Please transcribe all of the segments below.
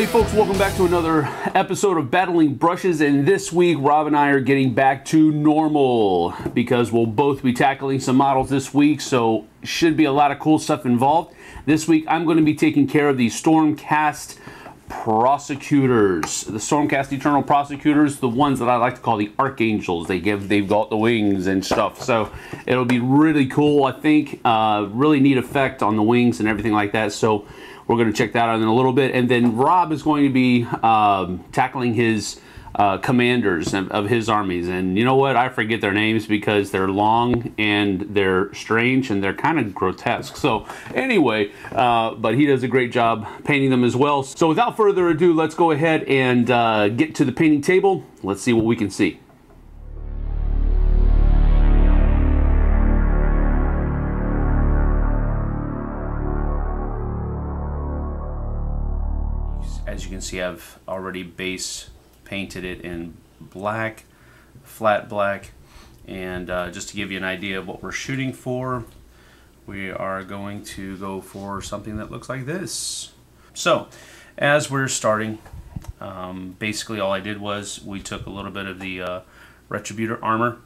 Hey folks, welcome back to another episode of Battling Brushes, and this week Rob and I are getting back to normal because we'll both be tackling some models this week, so should be a lot of cool stuff involved. This week I'm going to be taking care of the Stormcast Prosecutors, the Stormcast Eternal Prosecutors, the ones that I like to call the Archangels. They've got the wings and stuff, so it'll be really cool. I think really neat effect on the wings and everything like that, so we're going to check that out in a little bit. And then Rob is going to be tackling his commanders of his armies, and you know what, I forget their names because they're long and they're strange and they're kind of grotesque, so anyway, but he does a great job painting them as well. So without further ado, let's go ahead and get to the painting table. Let's see what we can see. As you can see, I've already base painted it in black, flat black, and just to give you an idea of what we're shooting for, we are going to go for something that looks like this. So as we're starting, basically all I did was we took a little bit of the Retributor Armor,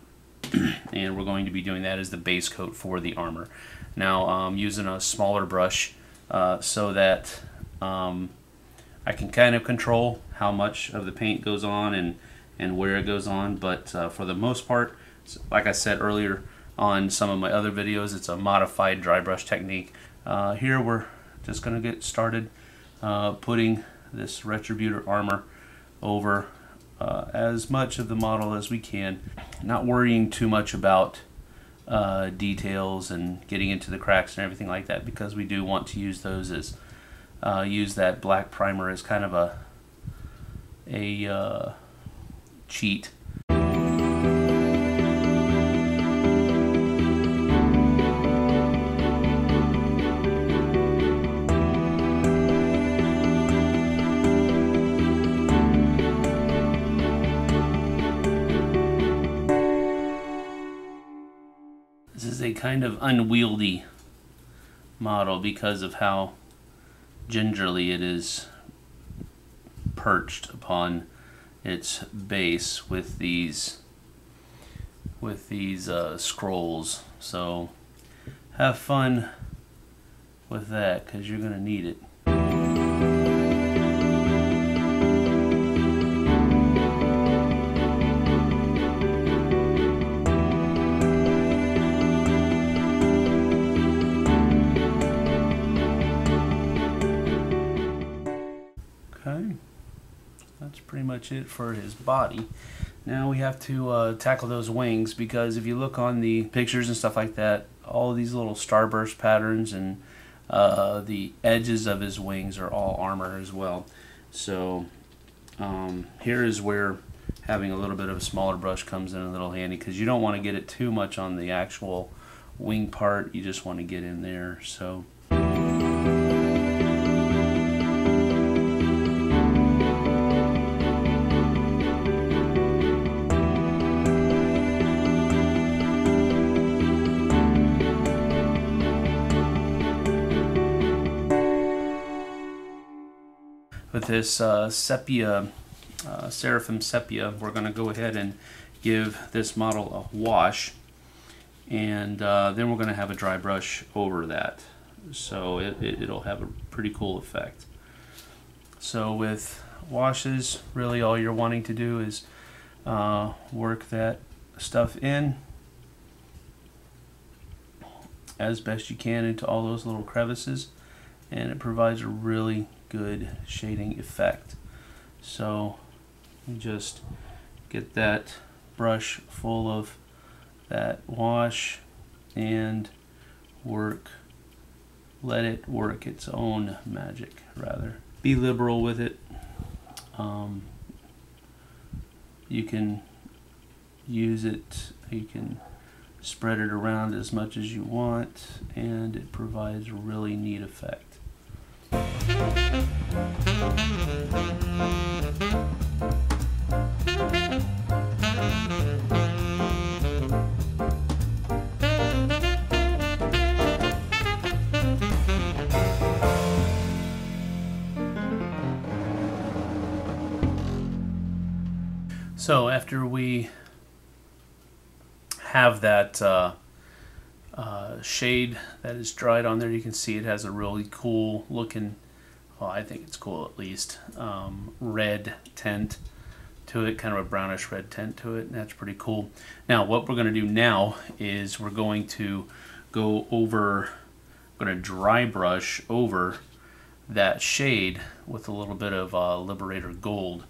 and we're going to be doing that as the base coat for the armor. Now I'm using a smaller brush so that I can kind of control how much of the paint goes on and where it goes on, but for the most part, like I said earlier on some of my other videos, it's a modified dry brush technique. Here we're just going to get started putting this Retributor Armor over as much of the model as we can, not worrying too much about details and getting into the cracks and everything like that, because we do want to use those as use that black primer as kind of a cheat. This is a kind of unwieldy model because of how gingerly it is perched upon its base with these scrolls. So have fun with that, because you're gonna need it. It for his body. Now we have to tackle those wings, because if you look on the pictures and stuff like that, all these little starburst patterns and the edges of his wings are all armor as well. So here is where having a little bit of a smaller brush comes in a little handy, because you don't want to get it too much on the actual wing part, you just want to get in there. So with this sepia, Seraphim Sepia, we're going to go ahead and give this model a wash, and then we're going to have a dry brush over that, so it'll have a pretty cool effect. So with washes, really all you're wanting to do is work that stuff in as best you can into all those little crevices, and it provides a really good shading effect. So you just get that brush full of that wash and work, let it work its own magic. Rather be liberal with it. You can use it, you can spread it around as much as you want, and it provides a really neat effect. So after we have that shade that is dried on there, you can see it has a really cool looking, well, I think it's cool at least, red tint to it, kind of a brownish red tint to it, and that's pretty cool. Now what we're going to do now is we're going to go over, I'm going to dry brush over that shade with a little bit of Liberator Gold,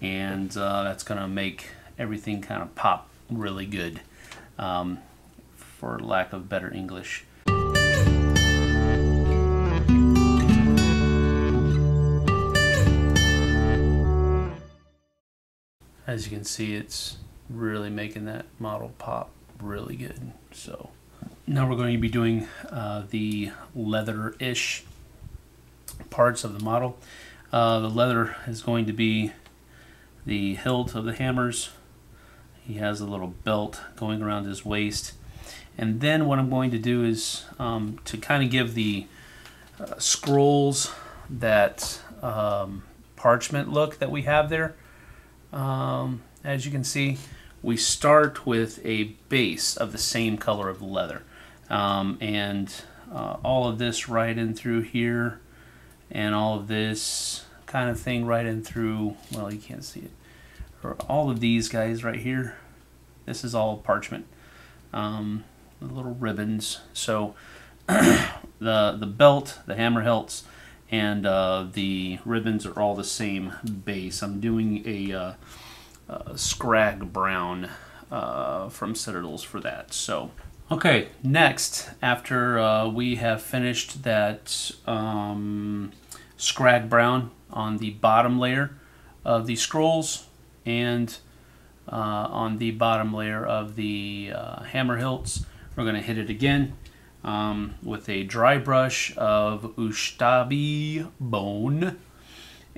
and that's going to make everything kind of pop really good, for lack of better English. As you can see, it's really making that model pop really good. So now we're going to be doing the leather-ish parts of the model. The leather is going to be the hilt of the hammers. He has a little belt going around his waist. And then what I'm going to do is to kind of give the scrolls that parchment look that we have there. As you can see, we start with a base of the same color of leather. All of this right in through here, and all of this kind of thing right in through, well, you can't see it, or all of these guys right here, this is all parchment, the little ribbons. So the belt, the hammer hilts, and the ribbons are all the same base. I'm doing a Scrag Brown from Citadels for that. So okay, next, after we have finished that Scrag Brown on the bottom layer of the scrolls and on the bottom layer of the hammer hilts, we're going to hit it again with a dry brush of Ushabti Bone.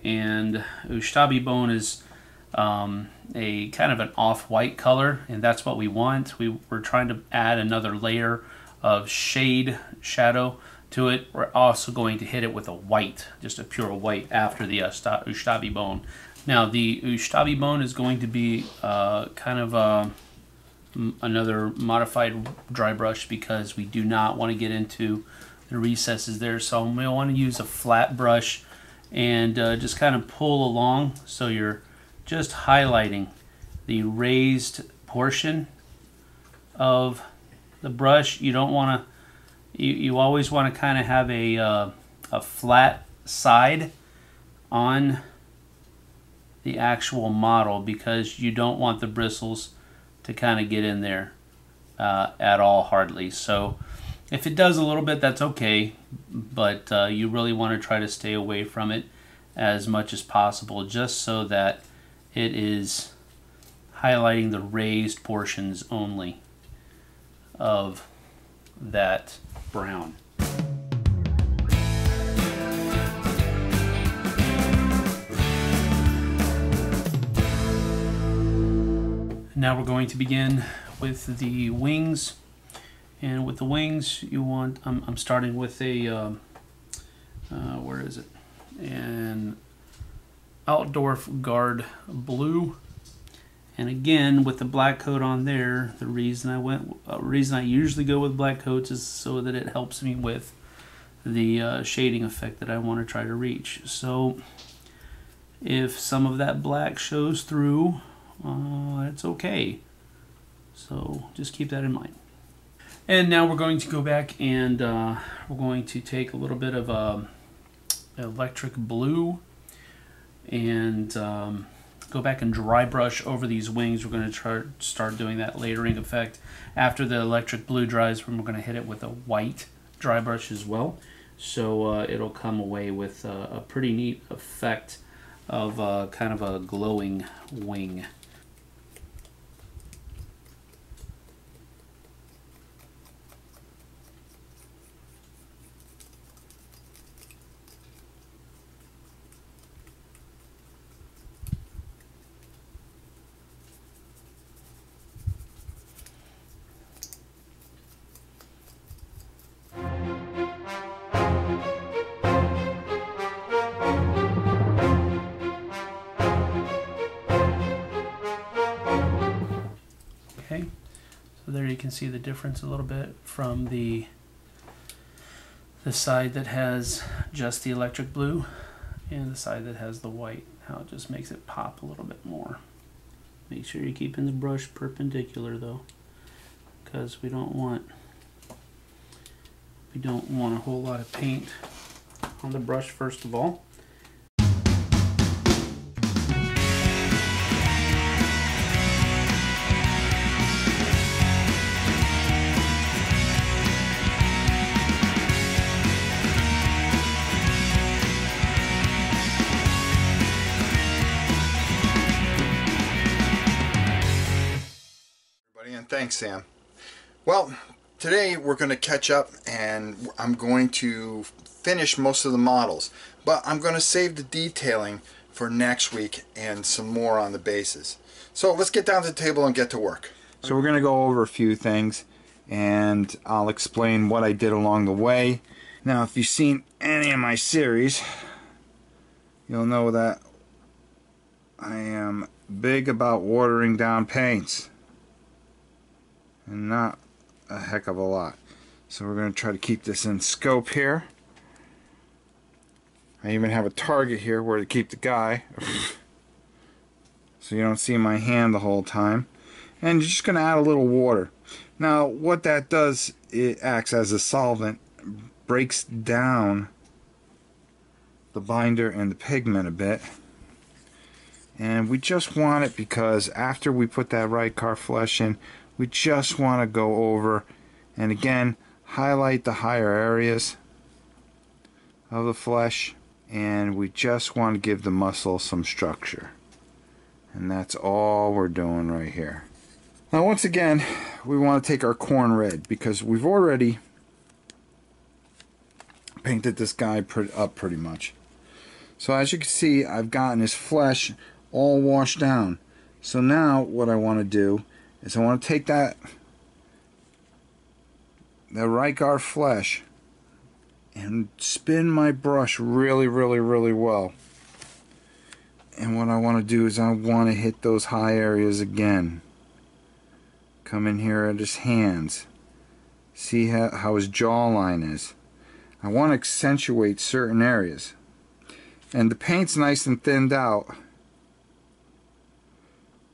And Ushabti Bone is a kind of an off-white color, and that's what we want. We're trying to add another layer of shadow to it. We're also going to hit it with a white, just a pure white after the Ushabti Bone. Now the Ushabti Bone is going to be kind of another modified dry brush, because we do not want to get into the recesses there, so we want to use a flat brush and just kind of pull along, so you're just highlighting the raised portion of the brush. You don't want to, you always want to kind of have a flat side on the actual model, because you don't want the bristles to kind of get in there at all, hardly. So if it does a little bit, that's okay, but you really want to try to stay away from it as much as possible, just so that it is highlighting the raised portions only of that brown. Now we're going to begin with the wings, and with the wings you want, I'm starting with a where is it, and Altdorf Guard Blue. And again, with the black coat on there, the reason I usually go with black coats is so that it helps me with the shading effect that I want to try to reach. So if some of that black shows through, it's okay, so just keep that in mind. And now we're going to go back, and we're going to take a little bit of electric blue and go back and dry brush over these wings. We're going to start doing that layering effect. After the electric blue dries, we're going to hit it with a white dry brush as well. So it'll come away with a pretty neat effect of kind of a glowing wing. see the difference a little bit from the side that has just the electric blue and the side that has the white, how it just makes it pop a little bit more. Make sure you're keeping the brush perpendicular though, because we don't want a whole lot of paint on the brush first of all. Thanks, Sam. Well, today we're going to catch up and I'm going to finish most of the models, but I'm going to save the detailing for next week and some more on the bases. So let's get down to the table and get to work. So we're going to go over a few things and I'll explain what I did along the way. Now if you've seen any of my series, you'll know that I am big about watering down paints. And not a heck of a lot. So we're going to try to keep this in scope here. I even have a target here where to keep the guy so you don't see my hand the whole time. And you're just going to add a little water. Now what that does, it acts as a solvent, breaks down the binder and the pigment a bit. And we just want it because after we put that Rakarth Flesh in, we just want to go over and again highlight the higher areas of the flesh, and we just want to give the muscle some structure, and that's all we're doing right here. Now once again we want to take our Khorne red because we've already painted this guy up pretty much. So as you can see, I've gotten his flesh all washed down. So now what I want to do is I want to take that Rakarth Flesh and spin my brush really well. And what I want to do is I want to hit those high areas again. Come in here at his hands. See how his jawline is. I want to accentuate certain areas. And the paint's nice and thinned out.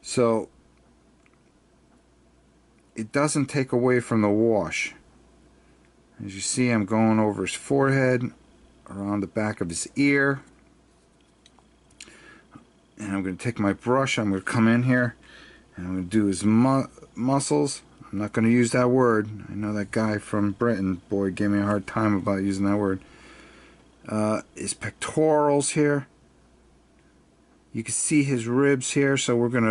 So it doesn't take away from the wash. As you see, I'm going over his forehead, around the back of his ear, and I'm going to take my brush, I'm going to come in here and I'm going to do his muscles. I'm not going to use that word. I know that guy from Britain, boy, gave me a hard time about using that word. His pectorals here, you can see his ribs here, so we're going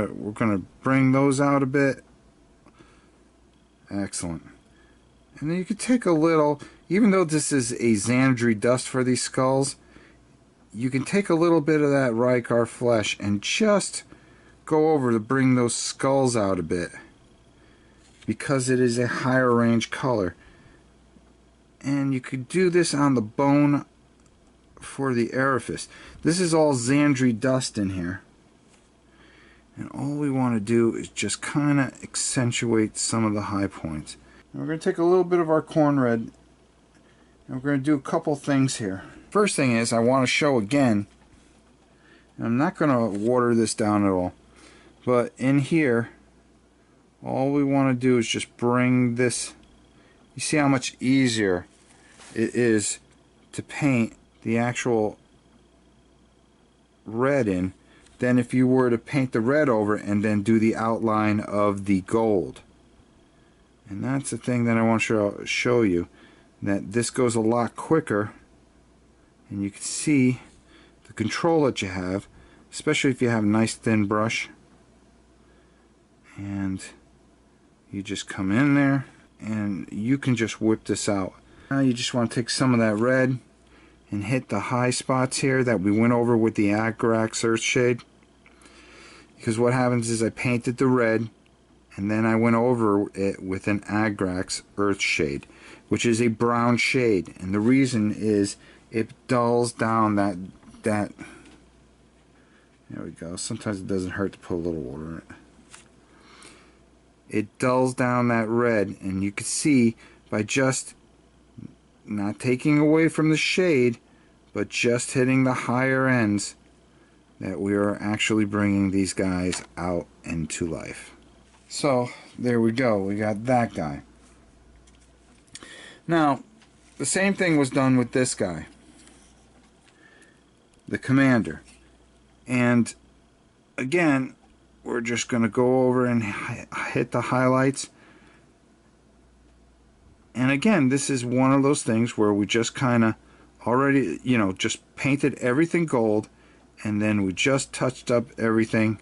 to bring those out a bit. Excellent. And then you can take a little, even though this is a Zandri Dust for these skulls, you can take a little bit of that Rakarth Flesh and just go over to bring those skulls out a bit, because it is a higher range color. And you could do this on the bone for the orifice. This is all Zandri Dust in here. And all we want to do is just kind of accentuate some of the high points. And we're going to take a little bit of our Khorne red and we're going to do a couple things here. First thing is I want to show again, and I'm not going to water this down at all, but in here all we want to do is just bring this. You see how much easier it is to paint the actual red in than if you were to paint the red over and then do the outline of the gold. And that's the thing that I want to show you, that this goes a lot quicker, and you can see the control that you have, especially if you have a nice thin brush. And you just come in there and you can just whip this out. Now you just want to take some of that red and hit the high spots here that we went over with the Agrax Earthshade. Because what happens is I painted the red and then I went over it with an Agrax Earthshade, which is a brown shade, and the reason is it dulls down that. There we go. Sometimes it doesn't hurt to put a little water in it. it dulls down that red, and you can see by just not taking away from the shade, but just hitting the higher ends, that we are actually bringing these guys out into life. So there we go, we got that guy. Now the same thing was done with this guy, the commander, and again we're just going to go over and hit the highlights. And again, this is one of those things where we just kind of already, you know, just painted everything gold, and then we just touched up everything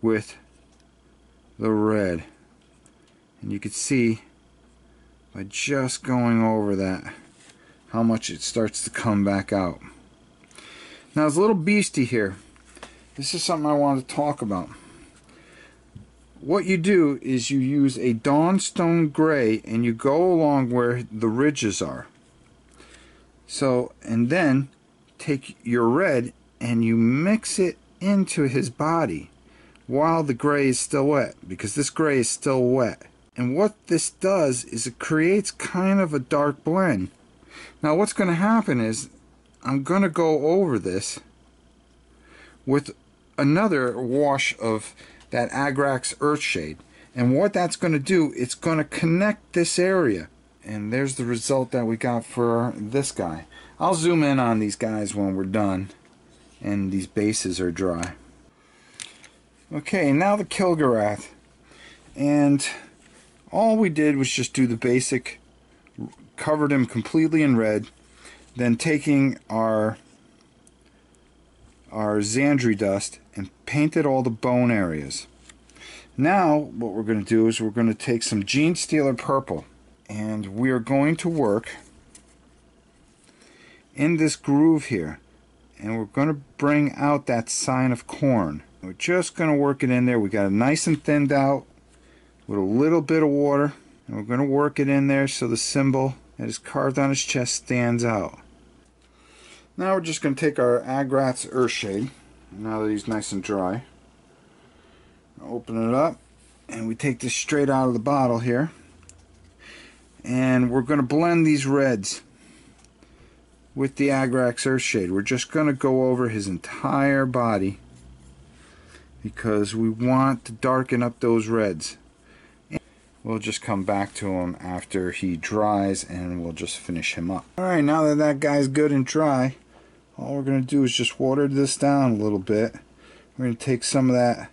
with the red. And you can see by just going over that how much it starts to come back out. Now this little beastie here, this is something I wanted to talk about. What you do is you use a Dawnstone Gray and you go along where the ridges are. So, and then take your red and you mix it into his body while the gray is still wet, because this gray is still wet. And what this does is it creates kind of a dark blend. Now what's going to happen is I'm going to go over this with another wash of that Agrax Earthshade, and what that's going to do, it's going to connect this area, and there's the result that we got for this guy. I'll zoom in on these guys when we're done and these bases are dry. Okay, now the Kilgarath, and all we did was just do the basic, covered him completely in red, then taking our Zandri Dust and painted all the bone areas. Now what we're going to do is we're going to take some Genestealer Purple, and we are going to work in this groove here, and we're going to bring out that sign of Khorne. We're just going to work it in there. We got it nice and thinned out with a little bit of water, and we're going to work it in there so the symbol that is carved on his chest stands out. Now we're just going to take our Agrax Earthshade, now that he's nice and dry. Open it up, and we take this straight out of the bottle here. And we're going to blend these reds with the Agrax Earthshade. We're just going to go over his entire body, because we want to darken up those reds. We'll just come back to him after he dries, and we'll just finish him up. Alright, now that that guy's good and dry, all we're going to do is just water this down a little bit. We're going to take some of that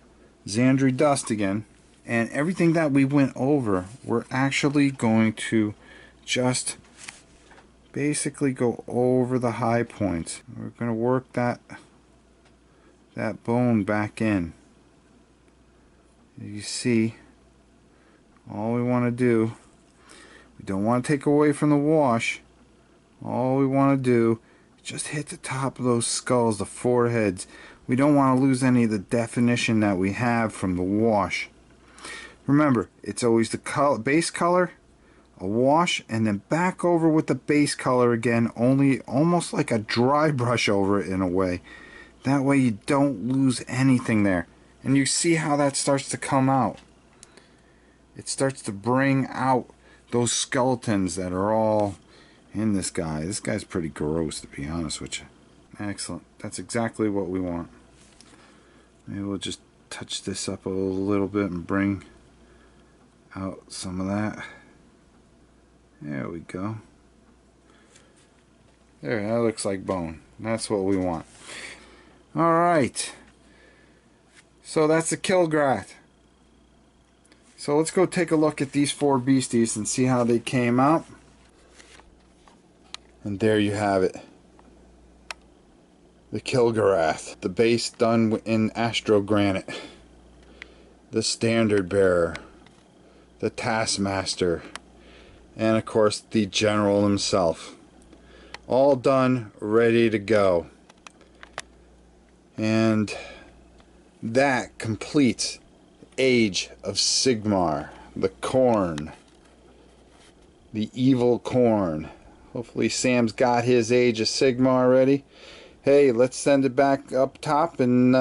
Zandri Dust again. And everything that we went over, we're actually going to just basically go over the high points. We're going to work that bone back in. You see, all we want to do, we don't want to take away from the wash. All we want to do, just hit the top of those skulls, the foreheads. We don't want to lose any of the definition that we have from the wash. Remember, it's always the color, base color, a wash, and then back over with the base color again, only almost like a dry brush over it in a way. That way you don't lose anything there. And you see how that starts to come out. It starts to bring out those skeletons that are all in this guy. This guy's pretty gross, to be honest with you. Excellent. That's exactly what we want. Maybe we'll just touch this up a little bit and bring out some of that. There we go. There, that looks like bone. That's what we want. Alright. So that's the Kilgrath. So let's go take a look at these four beasties and see how they came out. And there you have it. The Kilgarath, the base done in Astro Granite, the Standard Bearer, the Taskmaster, and of course the General himself. All done, ready to go. And that completes Age of Sigmar, the Khorne, the evil Khorne. Hopefully Sam's got his Age of Sigmar ready. Hey, let's send it back up top and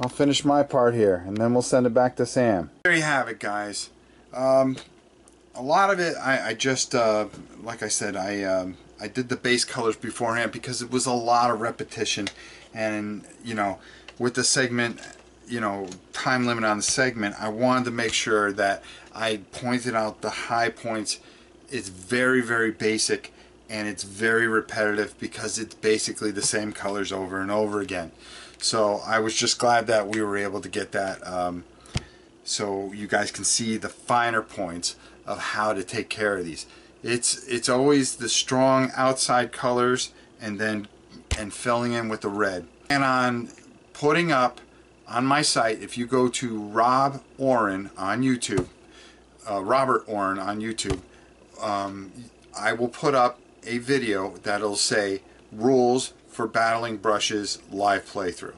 I'll finish my part here, and then we'll send it back to Sam. There you have it, guys. A lot of it, I just, like I said, I did the base colors beforehand because it was a lot of repetition, and you know, with the segment, you know, time limit on the segment, I wanted to make sure that I pointed out the high points. It's very, very basic, and it's very repetitive because it's basically the same colors over and over again. So I was just glad that we were able to get that so you guys can see the finer points of how to take care of these. It's always the strong outside colors and filling in with the red. And on putting up on my site, if you go to Rob Oren on YouTube, Robert Oren on YouTube, I will put up a video that'll say rules for Battling Brushes live playthrough,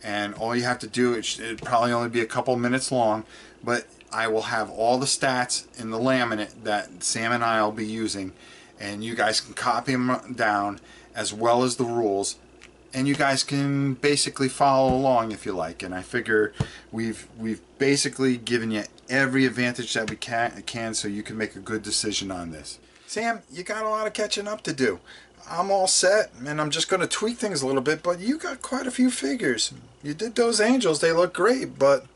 and all you have to do, it'd probably only be a couple minutes long, but I will have all the stats in the laminate that Sam and I will be using, and you guys can copy them down as well as the rules, and you guys can basically follow along if you like. And I figure we've basically given you every advantage that we can so you can make a good decision on this. Sam, you got a lot of catching up to do. I'm all set, and I'm just going to tweak things a little bit, but you got quite a few figures. You did those angels, they look great, but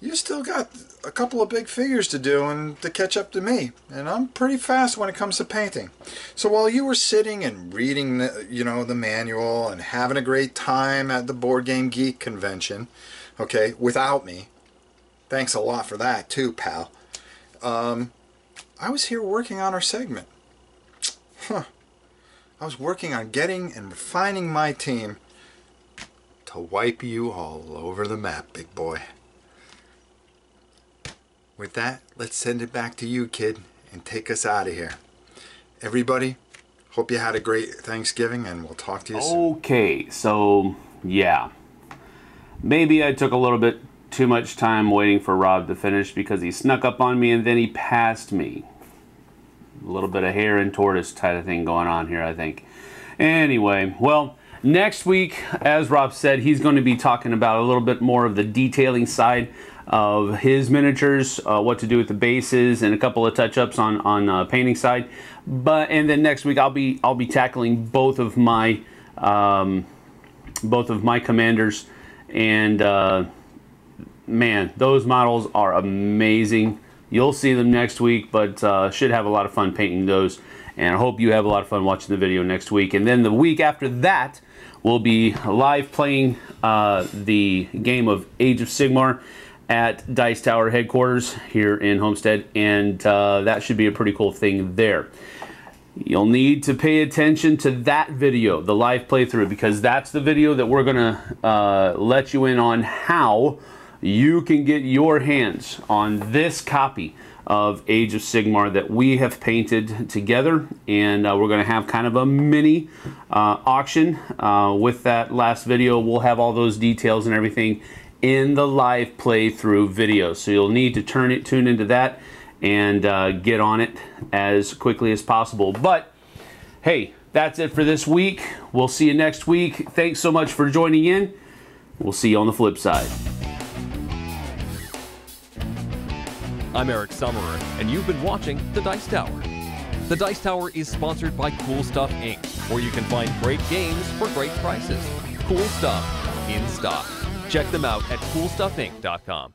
you still got a couple of big figures to do and to catch up to me, and I'm pretty fast when it comes to painting. So while you were sitting and reading the, you know, the manual and having a great time at the Board Game Geek convention, okay, without me, thanks a lot for that too, pal, I was here working on our segment. Huh. I was working on getting and refining my team to wipe you all over the map, big boy. With that, let's send it back to you, kid, and take us out of here. Everybody, hope you had a great Thanksgiving, and we'll talk to you soon. Okay, so, yeah. Maybe I took a little bit too much time waiting for Rob to finish because he snuck up on me and then he passed me. A little bit of hare and tortoise type of thing going on here, I think. Anyway, well, next week, as Rob said, he's going to be talking about a little bit more of the detailing side of his miniatures, what to do with the bases, and a couple of touch-ups on painting side. But and then next week, I'll be tackling both of my commanders, and man, those models are amazing. You'll see them next week, but should have a lot of fun painting those. And I hope you have a lot of fun watching the video next week. And then the week after that, we'll be live playing the game of Age of Sigmar at Dice Tower headquarters here in Homestead. And that should be a pretty cool thing there. You'll need to pay attention to that video, the live playthrough, because that's the video that we're going to let you in on how you can get your hands on this copy of Age of Sigmar that we have painted together, and we're going to have kind of a mini auction with that last video. We'll have all those details and everything in the live playthrough video, so you'll need to tune into that and get on it as quickly as possible. But hey, that's it for this week. We'll see you next week. Thanks so much for joining in. We'll see you on the flip side. I'm Eric Summerer, and you've been watching The Dice Tower. The Dice Tower is sponsored by Cool Stuff Inc, where you can find great games for great prices. Cool Stuff in stock. Check them out at CoolStuffInc.com.